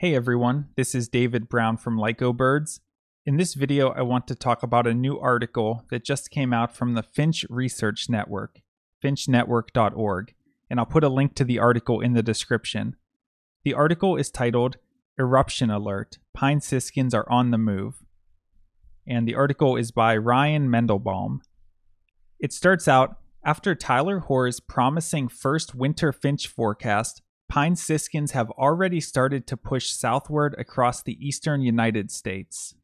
Hey everyone, this is David Brown from LycoBirds. In this video, I want to talk about a new article that just came out from the Finch Research Network, finchnetwork.org, and I'll put a link to the article in the description. The article is titled, Eruption Alert, Pine Siskins Are on the Move, and the article is by Ryan Mendelbaum. It starts out, after Tyler Hoare's promising first winter finch forecast, pine siskins have already started to push southward across the eastern United States.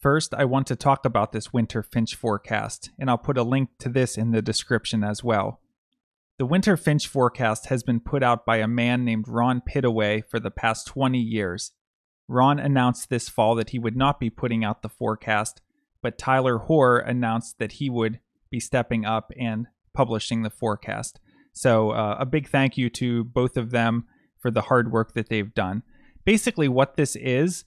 First, I want to talk about this winter finch forecast, and I'll put a link to this in the description as well. The winter finch forecast has been put out by a man named Ron Pittaway for the past 20 years. Ron announced this fall that he would not be putting out the forecast, but Tyler Hoare announced that he would be stepping up and publishing the forecast. So a big thank you to both of them for the hard work that they've done. Basically what this is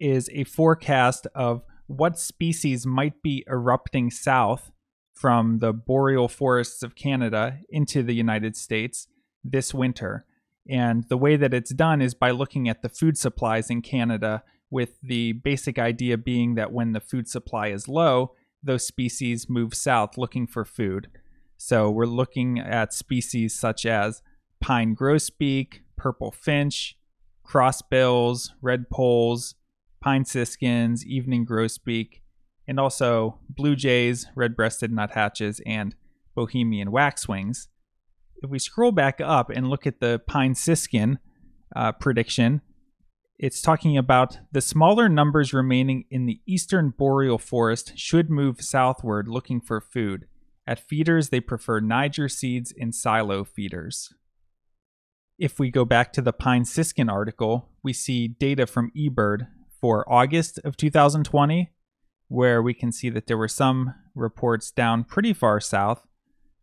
a forecast of what species might be erupting south from the boreal forests of Canada into the United States this winter. And the way that it's done is by looking at the food supplies in Canada, with the basic idea being that when the food supply is low, those species move south looking for food. So we're looking at species such as pine grosbeak, purple finch, crossbills, red poles, pine siskins, evening grosbeak, and also blue jays, red-breasted nuthatches, and Bohemian waxwings. If we scroll back up and look at the pine siskin prediction, it's talking about the smaller numbers remaining in the eastern boreal forest should move southward looking for food. At feeders, they prefer nyjer seeds and silo feeders. If we go back to the Pine Siskin article, we see data from eBird for August of 2020, where we can see that there were some reports down pretty far south,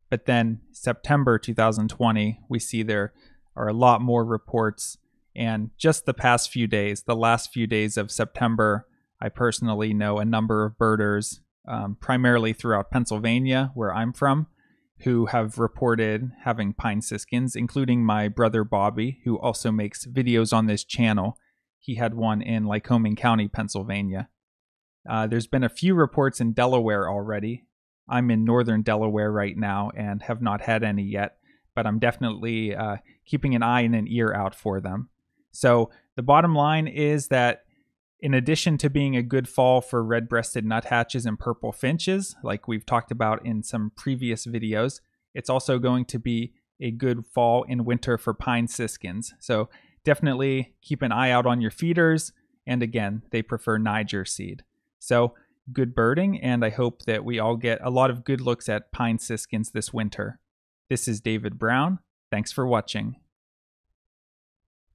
but then September 2020, we see there are a lot more reports. And just the past few days, the last few days of September, I personally know a number of birders primarily throughout Pennsylvania, where I'm from, who have reported having pine siskins, including my brother Bobby, who also makes videos on this channel. He had one in Lycoming County, Pennsylvania. There's been a few reports in Delaware already. I'm in northern Delaware right now and have not had any yet, but I'm definitely keeping an eye and an ear out for them. So the bottom line is that in addition to being a good fall for red-breasted nuthatches and purple finches, like we've talked about in some previous videos, it's also going to be a good fall and winter for pine siskins. So definitely keep an eye out on your feeders. And again, they prefer nyjer seed. So good birding, and I hope that we all get a lot of good looks at pine siskins this winter. This is David Brown. Thanks for watching.